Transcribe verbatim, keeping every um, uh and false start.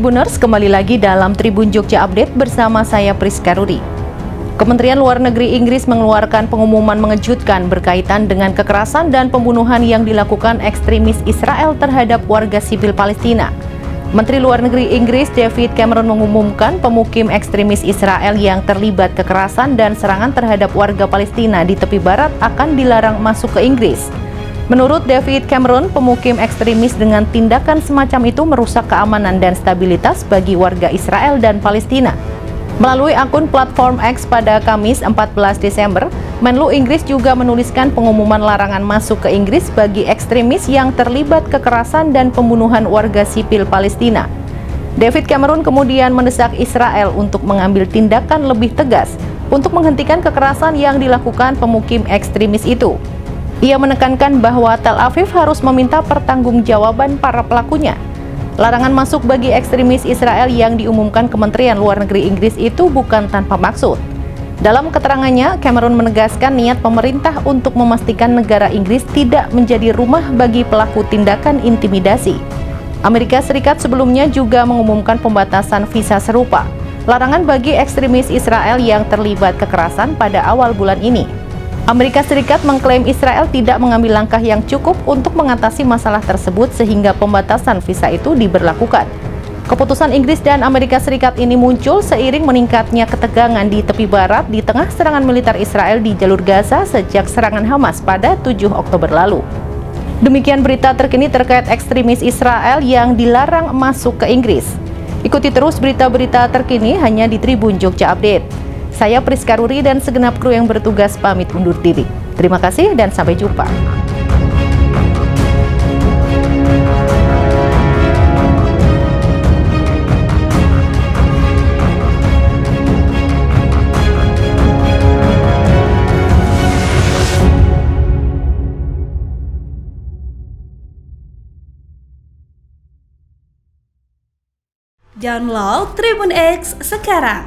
Tribuners, kembali lagi dalam Tribun Jogja Update bersama saya Prisca Ruri. Kementerian Luar Negeri Inggris mengeluarkan pengumuman mengejutkan berkaitan dengan kekerasan dan pembunuhan yang dilakukan ekstremis Israel terhadap warga sipil Palestina. Menteri Luar Negeri Inggris David Cameron mengumumkan pemukim ekstremis Israel yang terlibat kekerasan dan serangan terhadap warga Palestina di tepi barat akan dilarang masuk ke Inggris. Menurut David Cameron, pemukim ekstremis dengan tindakan semacam itu merusak keamanan dan stabilitas bagi warga Israel dan Palestina. Melalui akun platform X pada Kamis empat belas Desember, Menlu Inggris juga menuliskan pengumuman larangan masuk ke Inggris bagi ekstremis yang terlibat kekerasan dan pembunuhan warga sipil Palestina. David Cameron kemudian mendesak Israel untuk mengambil tindakan lebih tegas untuk menghentikan kekerasan yang dilakukan pemukim ekstremis itu. Ia menekankan bahwa Tel Aviv harus meminta pertanggungjawaban para pelakunya. Larangan masuk bagi ekstremis Israel yang diumumkan Kementerian Luar Negeri Inggris itu bukan tanpa maksud. Dalam keterangannya, Cameron menegaskan niat pemerintah untuk memastikan negara Inggris tidak menjadi rumah bagi pelaku tindakan intimidasi. Amerika Serikat sebelumnya juga mengumumkan pembatasan visa serupa. Larangan bagi ekstremis Israel yang terlibat kekerasan pada awal bulan ini. Amerika Serikat mengklaim Israel tidak mengambil langkah yang cukup untuk mengatasi masalah tersebut sehingga pembatasan visa itu diberlakukan. Keputusan Inggris dan Amerika Serikat ini muncul seiring meningkatnya ketegangan di tepi barat di tengah serangan militer Israel di jalur Gaza sejak serangan Hamas pada tujuh Oktober lalu. Demikian berita terkini terkait ekstremis Israel yang dilarang masuk ke Inggris. Ikuti terus berita-berita terkini hanya di Tribun Jogja Update. Saya Prisca Ruri dan segenap kru yang bertugas pamit undur diri. Terima kasih dan sampai jumpa. Download TribunX sekarang.